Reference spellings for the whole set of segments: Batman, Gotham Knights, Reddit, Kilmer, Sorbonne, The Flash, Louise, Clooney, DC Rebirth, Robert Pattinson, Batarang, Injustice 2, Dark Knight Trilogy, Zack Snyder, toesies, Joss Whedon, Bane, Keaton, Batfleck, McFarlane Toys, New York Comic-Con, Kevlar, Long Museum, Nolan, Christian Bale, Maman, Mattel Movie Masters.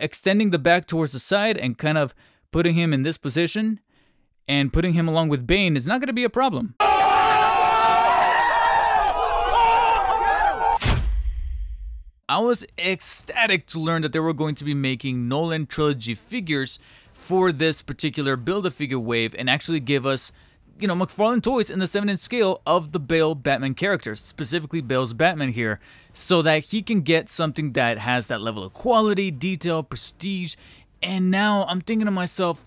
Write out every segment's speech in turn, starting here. extending the back towards the side and kind of putting him in this position and putting him along with Bane is not going to be a problem. I was ecstatic to learn that they were going to be making Nolan Trilogy figures for this particular Build-A-Figure wave and actually give us, you know, McFarlane Toys in the 7-inch scale of the Bale Batman characters, specifically Bale's Batman here, so that he can get something that has that level of quality, detail, prestige. And now I'm thinking to myself,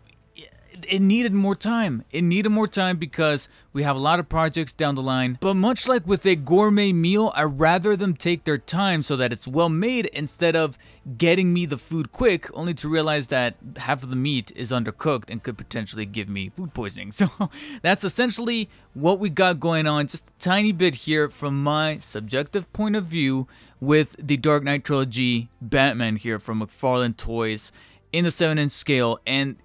it needed more time. It needed more time because we have a lot of projects down the line. But much like with a gourmet meal, I'd rather them take their time so that it's well made instead of getting me the food quick, only to realize that half of the meat is undercooked and could potentially give me food poisoning. So that's essentially what we got going on. Just a tiny bit here from my subjective point of view with the Dark Knight Trilogy Batman here from McFarlane Toys in the 7-inch scale. And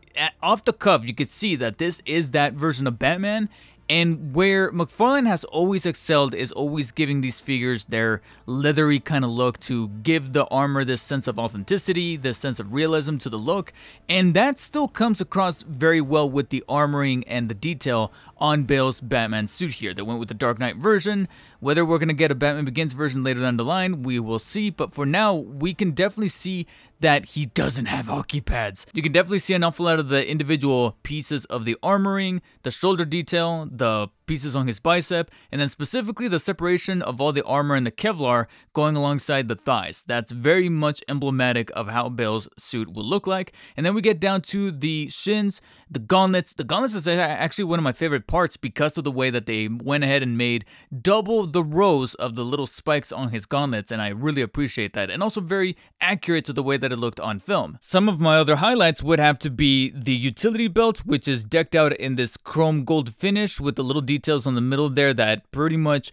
off the cuff, you could see that this is that version of Batman, and where McFarlane has always excelled is always giving these figures their leathery kind of look to give the armor this sense of authenticity, this sense of realism to the look, and that still comes across very well with the armoring and the detail on Bale's Batman suit here. They went with the Dark Knight version. Whether we're going to get a Batman Begins version later down the line, we will see, but for now, we can definitely see that he doesn't have hockey pads. You can definitely see an awful lot of the individual pieces of the armoring, the shoulder detail, the pieces on his bicep, and then specifically the separation of all the armor and the Kevlar going alongside the thighs. That's very much emblematic of how Bale's suit will look like. And then we get down to the shins, the gauntlets. The gauntlets is actually one of my favorite parts because of the way that they went ahead and made double the rows of the little spikes on his gauntlets, and I really appreciate that. And also very accurate to the way that it looked on film. Some of my other highlights would have to be the utility belt, which is decked out in this chrome gold finish with the little details on the middle there that pretty much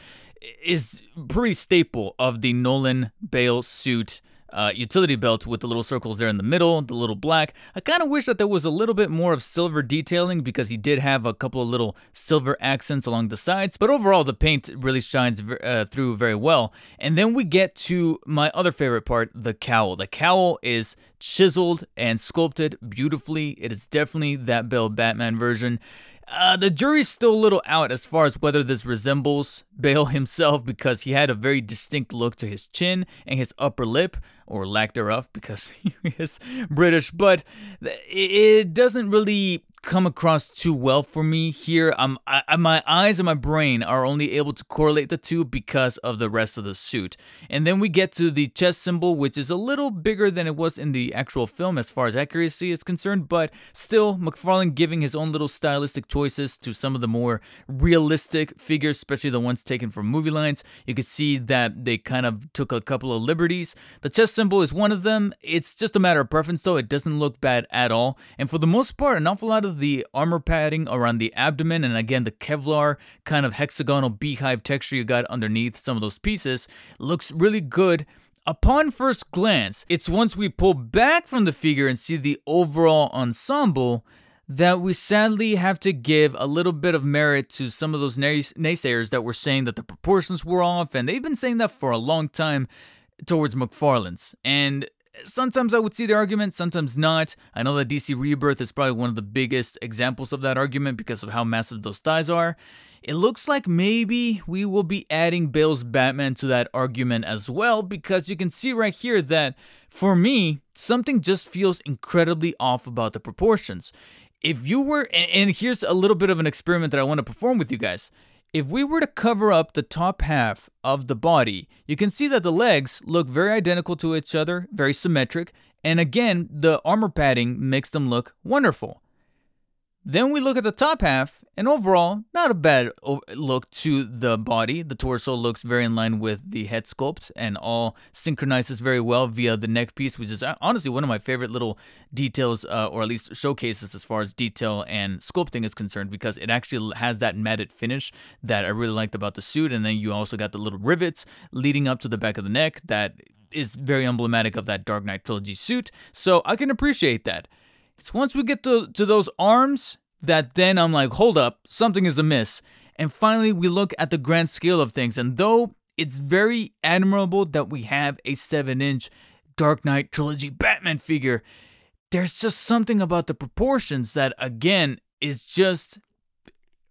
is pretty staple of the Nolan Bale suit utility belt with the little circles there in the middle, the little black. I kind of wish that there was a little bit more of silver detailing because he did have a couple of little silver accents along the sides, but overall the paint really shines through very well. And then we get to my other favorite part, the cowl. The cowl is chiseled and sculpted beautifully. It is definitely that Bale Batman version. The jury's still a little out as far as whether this resembles Bale himself because he had a very distinct look to his chin and his upper lip, or lack thereof because he is British, but it doesn't really come across too well for me here. My eyes and my brain are only able to correlate the two because of the rest of the suit. And then we get to the chest symbol, which is a little bigger than it was in the actual film as far as accuracy is concerned, but still McFarlane giving his own little stylistic choices to some of the more realistic figures, especially the ones taken from movie lines. You can see that they kind of took a couple of liberties. The chest symbol is one of them. It's just a matter of preference though. It doesn't look bad at all. And for the most part, an awful lot of the armor padding around the abdomen, and again the Kevlar kind of hexagonal beehive texture you got underneath some of those pieces looks really good. Upon first glance, it's once we pull back from the figure and see the overall ensemble that we sadly have to give a little bit of merit to some of those naysayers that were saying that the proportions were off, and they've been saying that for a long time towards McFarlane's. And sometimes I would see the argument, sometimes not. I know that DC Rebirth is probably one of the biggest examples of that argument because of how massive those thighs are. It looks like maybe we will be adding Bale's Batman to that argument as well, because you can see right here that, for me, something just feels incredibly off about the proportions. If you were, and here's a little bit of an experiment that I want to perform with you guys. If we were to cover up the top half of the body, you can see that the legs look very identical to each other, very symmetric, and again, the armor padding makes them look wonderful. Then we look at the top half, and overall, not a bad look to the body. The torso looks very in line with the head sculpt and all synchronizes very well via the neck piece, which is honestly one of my favorite little details, or at least showcases as far as detail and sculpting is concerned, because it actually has that matted finish that I really liked about the suit. And then you also got the little rivets leading up to the back of the neck that is very emblematic of that Dark Knight Trilogy suit. So I can appreciate that. It's once we get to those arms that then I'm like, hold up, something is amiss. And finally, we look at the grand scale of things. And though it's very admirable that we have a 7-inch Dark Knight Trilogy Batman figure. There's just something about the proportions that, again, is just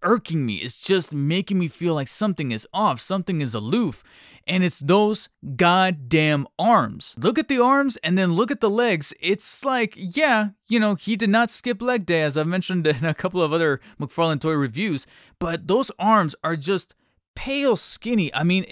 irking me. It's just making me feel like something is off, something is aloof, and it's those goddamn arms. Look at the arms and then look at the legs. It's like, yeah, you know, he did not skip leg day, as I've mentioned in a couple of other McFarlane Toy reviews, but those arms are just pale skinny. I mean,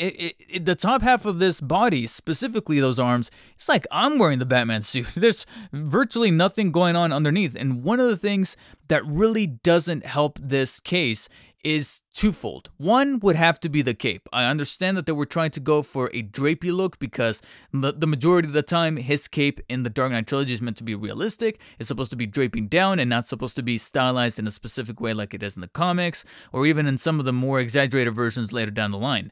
the top half of this body, specifically those arms, it's like I'm wearing the Batman suit. There's virtually nothing going on underneath. And one of the things that really doesn't help this case is twofold. One would have to be the cape. I understand that they were trying to go for a drapey look because the majority of the time his cape in the Dark Knight Trilogy is meant to be realistic. It's supposed to be draping down and not supposed to be stylized in a specific way like it is in the comics or even in some of the more exaggerated versions later down the line.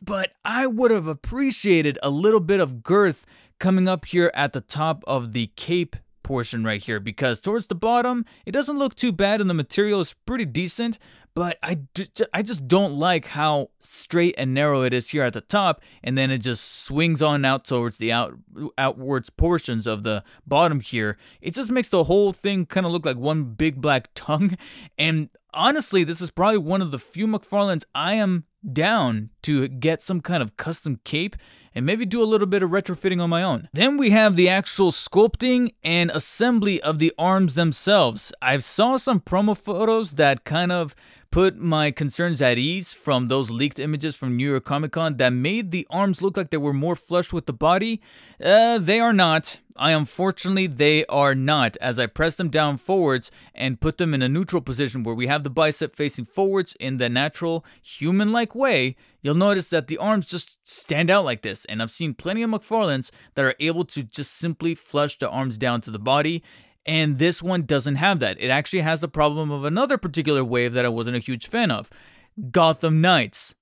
But I would have appreciated a little bit of girth coming up here at the top of the cape portion right here, because towards the bottom it doesn't look too bad and the material is pretty decent, but I just don't like how straight and narrow it is here at the top, and then it just swings on out towards the outwards portions of the bottom here. It just makes the whole thing kind of look like one big black tongue. And honestly, this is probably one of the few McFarlanes I am down to get some kind of custom cape and maybe do a little bit of retrofitting on my own. Then we have the actual sculpting and assembly of the arms themselves. I saw some promo photos that kind of put my concerns at ease from those leaked images from New York Comic-Con that made the arms look like they were more flush with the body. They are not. Unfortunately, they are not, as I press them down forwards and put them in a neutral position where we have the bicep facing forwards in the natural human-like way. You'll notice that the arms just stand out like this, and I've seen plenty of McFarlanes that are able to just simply flush the arms down to the body, and this one doesn't have that. It actually has the problem of another particular wave that I wasn't a huge fan of, Gotham Knights.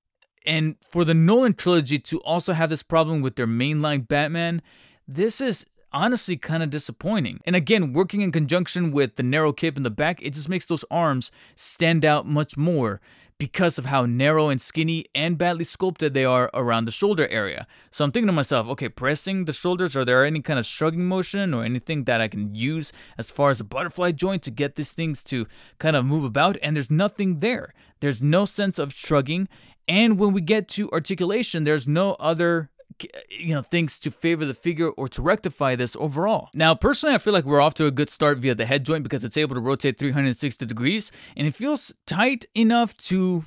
And for the Nolan trilogy to also have this problem with their mainline Batman, this is honestly kind of disappointing. And again, working in conjunction with the narrow cape in the back, it just makes those arms stand out much more because of how narrow and skinny and badly sculpted they are around the shoulder area. So I'm thinking to myself, okay, pressing the shoulders, are there any kind of shrugging motion or anything that I can use as far as a butterfly joint to get these things to kind of move about? And there's nothing there. There's no sense of shrugging. And when we get to articulation, there's no other, you know, things to favor the figure or to rectify this overall. Now, personally, I feel like we're off to a good start via the head joint because it's able to rotate 360 degrees and it feels tight enough to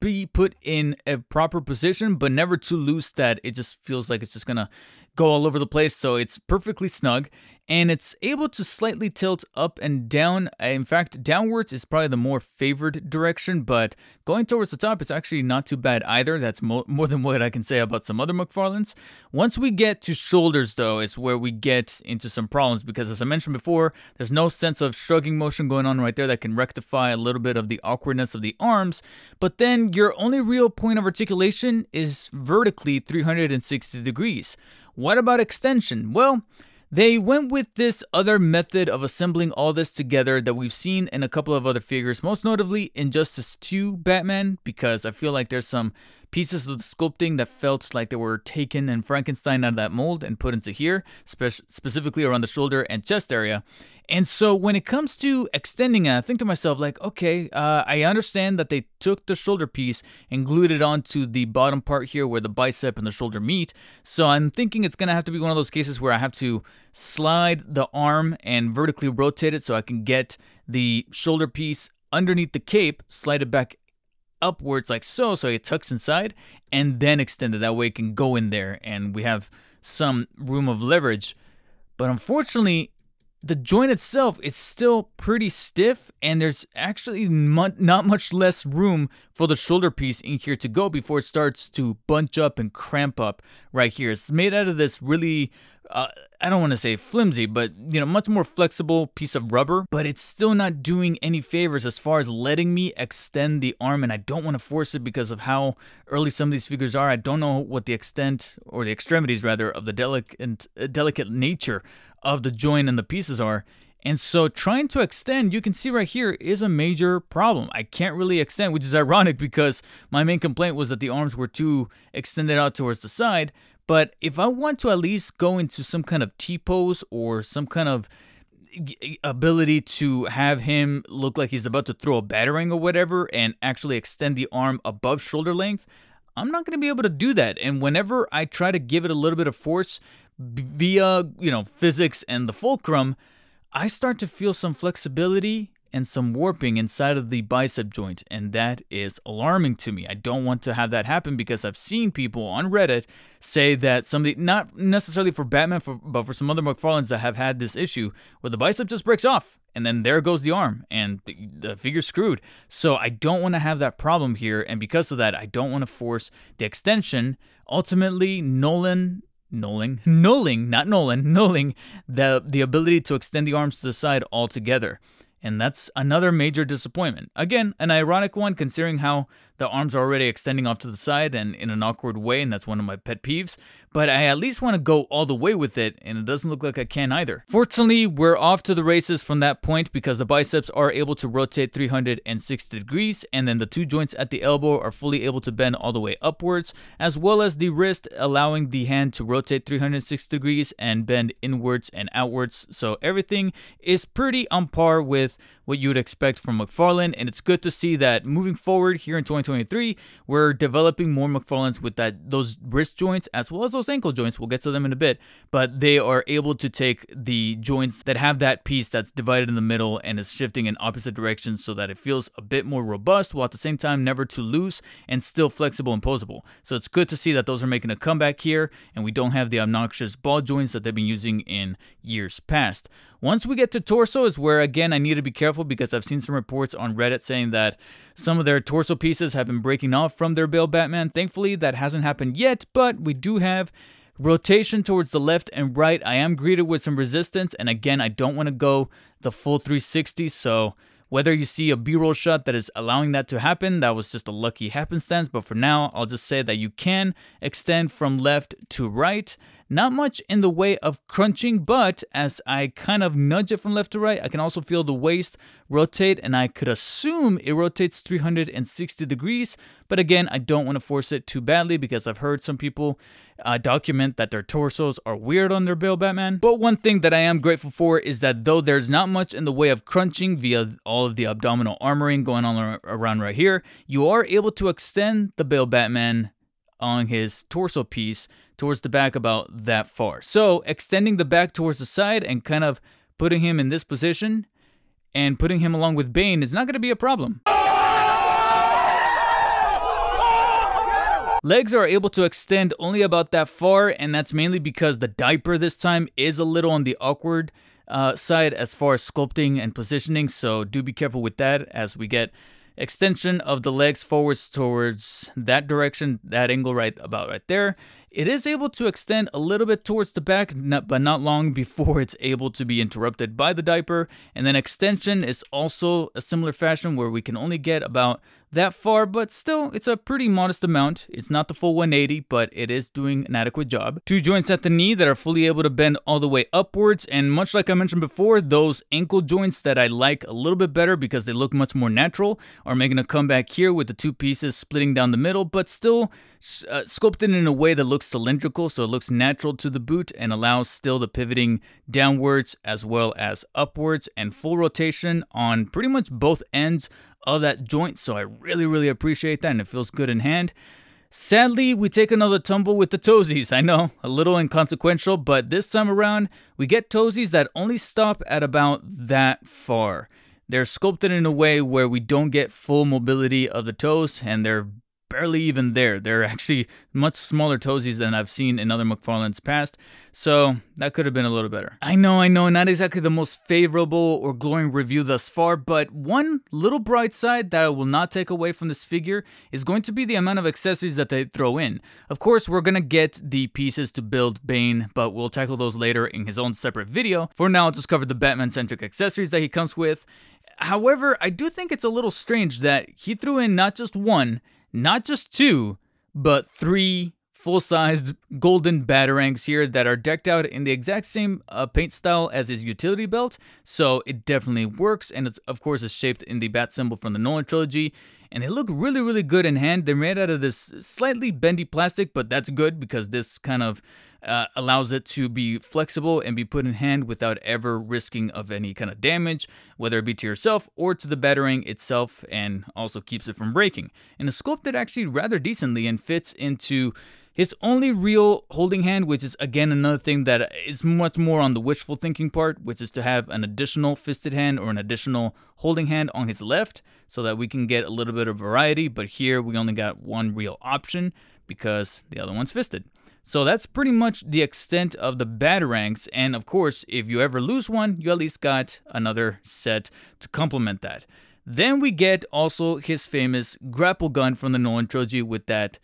be put in a proper position, but never too loose that it just feels like it's just gonna go all over the place. So it's perfectly snug, and it's able to slightly tilt up and down. In fact, downwards is probably the more favored direction, but going towards the top, it's actually not too bad either. That's more than what I can say about some other McFarlanes. Once we get to shoulders, though, is where we get into some problems, because as I mentioned before, there's no sense of shrugging motion going on right there that can rectify a little bit of the awkwardness of the arms. But then your only real point of articulation is vertically 360 degrees. What about extension? Well, they went with this other method of assembling all this together that we've seen in a couple of other figures, most notably Injustice 2 Batman, because I feel like there's some pieces of the sculpting that felt like they were taken and Frankenstein out of that mold and put into here, specifically around the shoulder and chest area. And so when it comes to extending, I think to myself, like, okay, I understand that they took the shoulder piece and glued it onto the bottom part here where the bicep and the shoulder meet. So I'm thinking it's going to have to be one of those cases where I have to slide the arm and vertically rotate it so I can get the shoulder piece underneath the cape, slide it back upwards like so, so it tucks inside, and then extend it. That way it can go in there and we have some room of leverage. But unfortunately, the joint itself is still pretty stiff, and there's actually not much less room for the shoulder piece in here to go before it starts to bunch up and cramp up right here. It's made out of this really, I don't want to say flimsy, but, you know, much more flexible piece of rubber, but it's still not doing any favors as far as letting me extend the arm, and I don't want to force it because of how early some of these figures are. I don't know what the extent, or the extremities rather, of the delicate nature of the joint and the pieces are. And so trying to extend, you can see right here, is a major problem. I can't really extend, which is ironic because my main complaint was that the arms were too extended out towards the side, But if I want to at least go into some kind of T-pose or some kind of ability to have him look like he's about to throw a batarang or whatever and actually extend the arm above shoulder length, I'm not going to be able to do that. And whenever I try to give it a little bit of force via, you know, physics and the fulcrum, I start to feel some flexibility and some warping inside of the bicep joint, and that is alarming to me. I don't want to have that happen because I've seen people on Reddit say that somebody, not necessarily for Batman, but for some other McFarlanes that have had this issue where the bicep just breaks off, and then there goes the arm, and the figure's screwed. So I don't want to have that problem here, and because of that, I don't want to force the extension. Ultimately, Nolan, the ability to extend the arms to the side altogether. And that's another major disappointment. Again, an ironic one considering how the arms are already extending off to the side and in an awkward way, and that's one of my pet peeves. But I at least want to go all the way with it, and it doesn't look like I can either. Fortunately, we're off to the races from that point because the biceps are able to rotate 360 degrees, and then the two joints at the elbow are fully able to bend all the way upwards, as well as the wrist allowing the hand to rotate 360 degrees and bend inwards and outwards. So everything is pretty on par with what you'd expect from McFarlane, and it's good to see that moving forward here in 2023, we're developing more McFarlanes with those wrist joints as well as those ankle joints. We'll get to them in a bit, but they are able to take the joints that have that piece that's divided in the middle and is shifting in opposite directions so that it feels a bit more robust while at the same time never too loose and still flexible and posable. So it's good to see that those are making a comeback here, and we don't have the obnoxious ball joints that they've been using in years past. Once we get to torso is where, again, I need to be careful because I've seen some reports on Reddit saying that some of their torso pieces have been breaking off from their Bale Batman. Thankfully, that hasn't happened yet, but we do have rotation towards the left and right. I am greeted with some resistance, and again, I don't want to go the full 360, so whether you see a B-roll shot that is allowing that to happen, that was just a lucky happenstance, but for now, I'll just say that you can extend from left to right. Not much in the way of crunching, but as I kind of nudge it from left to right, I can also feel the waist rotate, and I could assume it rotates 360 degrees, but again, I don't want to force it too badly because I've heard some people document that their torsos are weird on their Bale Batman. But one thing that I am grateful for is that though there's not much in the way of crunching via all of the abdominal armoring going on around right here, you are able to extend the Bale Batman on his torso piece towards the back about that far. So extending the back towards the side and kind of putting him in this position and putting him along with Bane is not going to be a problem. Legs are able to extend only about that far, and that's mainly because the diaper this time is a little on the awkward side as far as sculpting and positioning, so do be careful with that as we get extension of the legs forwards towards that direction, that angle right there. It is able to extend a little bit towards the back, but not long before it's able to be interrupted by the diaper. And then extension is also a similar fashion where we can only get about that far, but still, it's a pretty modest amount. It's not the full 180, but it is doing an adequate job. Two joints at the knee that are fully able to bend all the way upwards, and much like I mentioned before, those ankle joints that I like a little bit better because they look much more natural are making a comeback here with the two pieces splitting down the middle, but still sculpted in a way that looks cylindrical, so it looks natural to the boot and allows still the pivoting downwards as well as upwards and full rotation on pretty much both ends of that joint, so I really appreciate that, and it feels good in hand. Sadly, we take another tumble with the toesies. I know, a little inconsequential, but this time around, we get toesies that only stop at about that far. They're sculpted in a way where we don't get full mobility of the toes, and they're barely even there. They're actually much smaller toesies than I've seen in other McFarlane's past, so that could have been a little better. I know, not exactly the most favorable or glowing review thus far, but one little bright side that I will not take away from this figure is going to be the amount of accessories that they throw in. Of course, we're gonna get the pieces to build Bane, but we'll tackle those later in his own separate video. For now, I'll just cover the Batman-centric accessories that he comes with. However, I do think it's a little strange that he threw in not just one, not just two, but three full-sized golden batarangs here that are decked out in the exact same paint style as his utility belt, so it definitely works, and it's, of course, is shaped in the bat symbol from the Nolan trilogy, and they look really, really good in hand. They're made out of this slightly bendy plastic, but that's good because this kind of allows it to be flexible and be put in hand without ever risking of any kind of damage, whether it be to yourself or to the batarang itself, and also keeps it from breaking. And it's sculpted actually rather decently and fits into his only real holding hand, which is again another thing that is much more on the wishful thinking part, which is to have an additional fisted hand or an additional holding hand on his left so that we can get a little bit of variety, but here we only got one real option because the other one's fisted. So that's pretty much the extent of the batarangs, and of course if you ever lose one, you at least got another set to complement that. Then we get also his famous grapple gun from the Nolan trilogy with that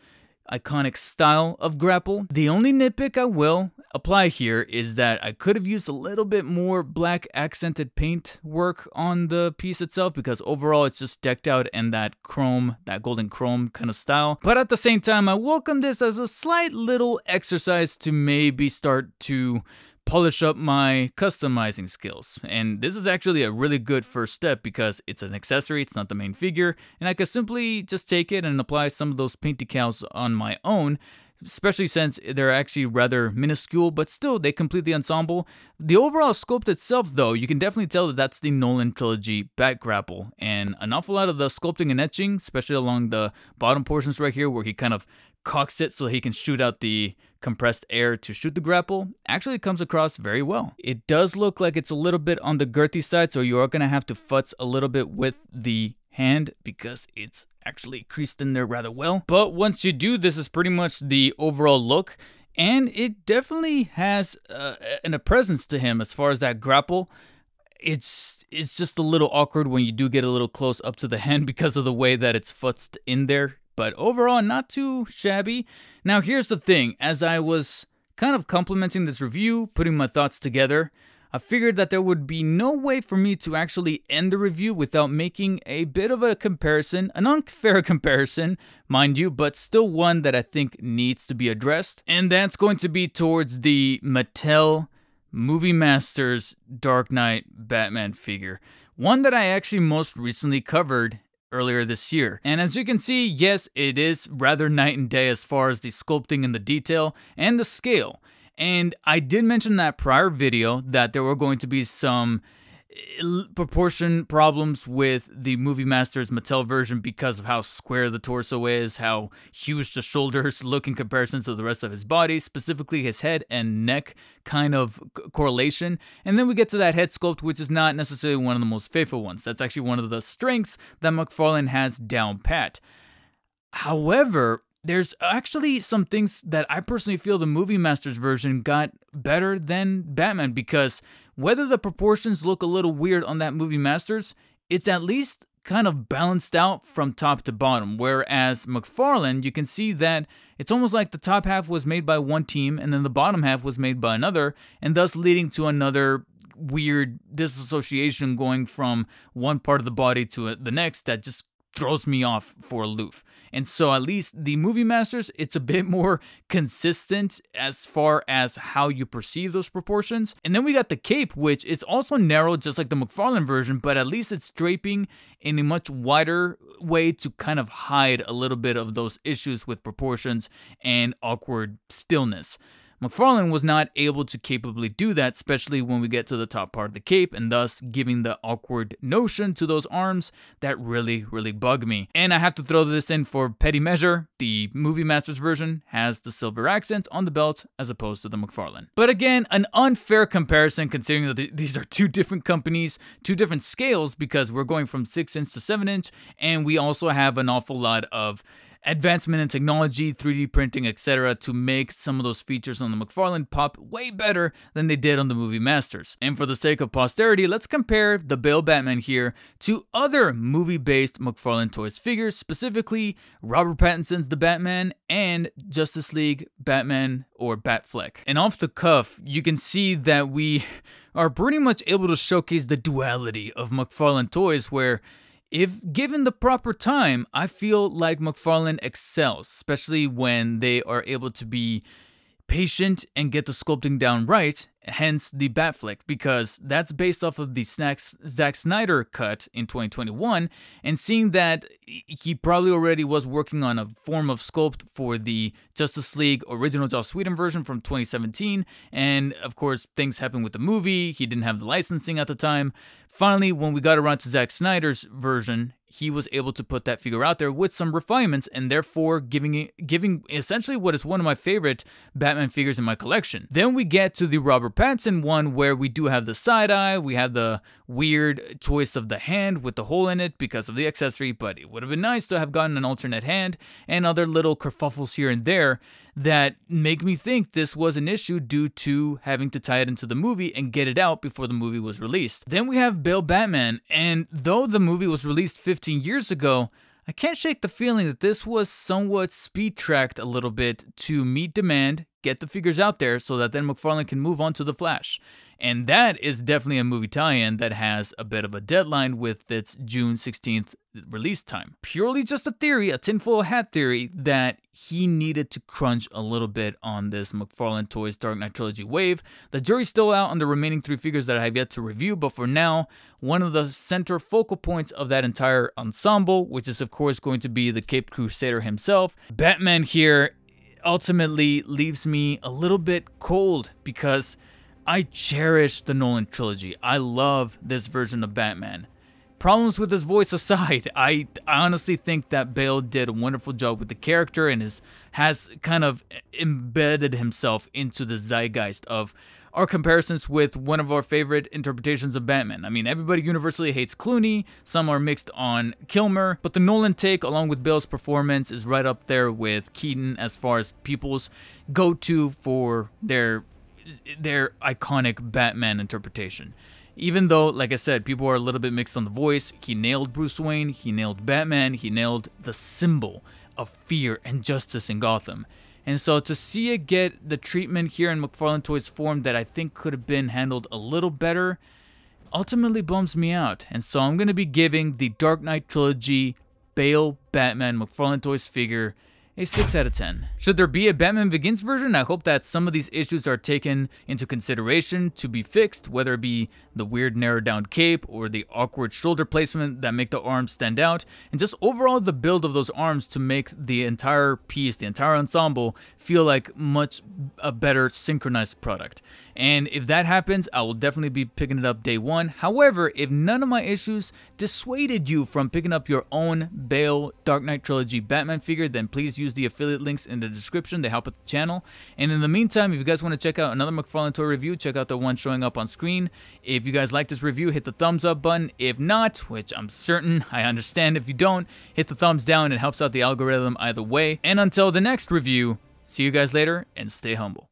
iconic style of grapple. The only nitpick I will apply here is that I could have used a little bit more black accented paint work on the piece itself, because overall it's just decked out in that chrome, that golden chrome kind of style. But at the same time, I welcome this as a slight little exercise to maybe start to polish up my customizing skills, and this is actually a really good first step because it's an accessory, it's not the main figure, and I could simply just take it and apply some of those paint decals on my own, especially since they're actually rather minuscule, but still they complete the ensemble. The overall sculpt itself though, you can definitely tell that that's the Nolan trilogy bat grapple, and an awful lot of the sculpting and etching, especially along the bottom portions right here where he kind of cocks it so he can shoot out the compressed air to shoot the grapple, actually comes across very well. It does look like it's a little bit on the girthy side, so you are gonna have to futz a little bit with the hand because it's actually creased in there rather well. But once you do, this is pretty much the overall look, and it definitely has a presence to him as far as that grapple. It's just a little awkward when you do get a little close up to the hand because of the way that it's futzed in there. But overall, not too shabby. Now here's the thing, as I was kind of complimenting this review, putting my thoughts together, I figured that there would be no way for me to actually end the review without making a bit of a comparison, an unfair comparison, mind you, but still one that I think needs to be addressed. And that's going to be towards the Mattel Movie Masters Dark Knight Batman figure. One that I actually most recently covered earlier this year. And as you can see, yes, it is rather night and day as far as the sculpting and the detail and the scale. And I did mention that prior video that there were going to be some proportion problems with the Movie Masters Mattel version because of how square the torso is, how huge the shoulders look in comparison to the rest of his body, specifically his head and neck kind of correlation. And then we get to that head sculpt, which is not necessarily one of the most faithful ones. That's actually one of the strengths that McFarlane has down pat. However, there's actually some things that I personally feel the Movie Masters version got better than Batman, because whether the proportions look a little weird on that Movie Masters, it's at least kind of balanced out from top to bottom, whereas McFarlane, you can see that it's almost like the top half was made by one team and then the bottom half was made by another, and thus leading to another weird disassociation going from one part of the body to the next that just throws me off for a loop. And so at least the Movie Masters, it's a bit more consistent as far as how you perceive those proportions. And then we got the cape, which is also narrow, just like the McFarlane version, but at least it's draping in a much wider way to kind of hide a little bit of those issues with proportions and awkward stillness. McFarlane was not able to capably do that, especially when we get to the top part of the cape, and thus giving the awkward notion to those arms that really, really bug me. And I have to throw this in for petty measure. The Movie Masters version has the silver accents on the belt as opposed to the McFarlane. But again, an unfair comparison considering that these are two different companies, two different scales, because we're going from 6-inch to 7-inch, and we also have an awful lot of advancement in technology, 3D printing, etc. to make some of those features on the McFarlane pop way better than they did on the Movie Masters. And for the sake of posterity, let's compare the Bale Batman here to other movie-based McFarlane Toys figures, specifically Robert Pattinson's The Batman and Justice League Batman or Batfleck. And off the cuff, you can see that we are pretty much able to showcase the duality of McFarlane Toys, where If given the proper time, I feel like McFarlane excels, especially when they are able to be patient and get the sculpting down right, hence the Batfleck, because that's based off of the Zack Snyder cut in 2021, and seeing that he probably already was working on a form of sculpt for the Justice League original Joss Whedon version from 2017, and of course things happened with the movie, he didn't have the licensing at the time. Finally, when we got around to Zack Snyder's version, he was able to put that figure out there with some refinements, and therefore giving essentially what is one of my favorite Batman figures in my collection. Then we get to the Robert Pattinson one, where we do have the side eye, we have the weird choice of the hand with the hole in it because of the accessory, but it would have been nice to have gotten an alternate hand, and other little kerfuffles here and there that make me think this was an issue due to having to tie it into the movie and get it out before the movie was released. Then we have Bale Batman, and though the movie was released 15 years ago, I can't shake the feeling that this was somewhat speed-tracked a little bit to meet demand, get the figures out there so that then McFarlane can move on to The Flash. And that is definitely a movie tie-in that has a bit of a deadline with its June 16th release time. Purely just a theory, a tinfoil hat theory, that he needed to crunch a little bit on this McFarlane Toys Dark Knight Trilogy wave. The jury's still out on the remaining 3 figures that I have yet to review, but for now, one of the center focal points of that entire ensemble, which is of course going to be the Caped Crusader himself, Batman here ultimately leaves me a little bit cold because I cherish the Nolan trilogy. I love this version of Batman. Problems with his voice aside, I honestly think that Bale did a wonderful job with the character and has kind of embedded himself into the zeitgeist of our comparisons with one of our favorite interpretations of Batman. I mean, everybody universally hates Clooney, some are mixed on Kilmer, but the Nolan take, along with Bale's performance, is right up there with Keaton as far as people's go-to for their iconic Batman interpretation. Even though, like I said, people are a little bit mixed on the voice, he nailed Bruce Wayne, he nailed Batman, he nailed the symbol of fear and justice in Gotham. And so to see it get the treatment here in McFarlane Toys form that I think could have been handled a little better, ultimately bums me out. And so I'm going to be giving the Dark Knight Trilogy Bale Batman McFarlane Toys figure a 6 out of 10. Should there be a Batman Begins version? I hope that some of these issues are taken into consideration to be fixed, whether it be the weird narrowed down cape or the awkward shoulder placement that make the arms stand out, and just overall the build of those arms to make the entire piece, the entire ensemble, feel like a better synchronized product. And if that happens, I will definitely be picking it up day one. However, if none of my issues dissuaded you from picking up your own Bale Dark Knight Trilogy Batman figure, then please use the affiliate links in the description. They help with the channel. And in the meantime, if you guys want to check out another McFarlane Toy review, check out the one showing up on screen. If you guys like this review, hit the thumbs up button. If not, which I'm certain I understand if you don't, hit the thumbs down. It helps out the algorithm either way. And until the next review, see you guys later and stay humble.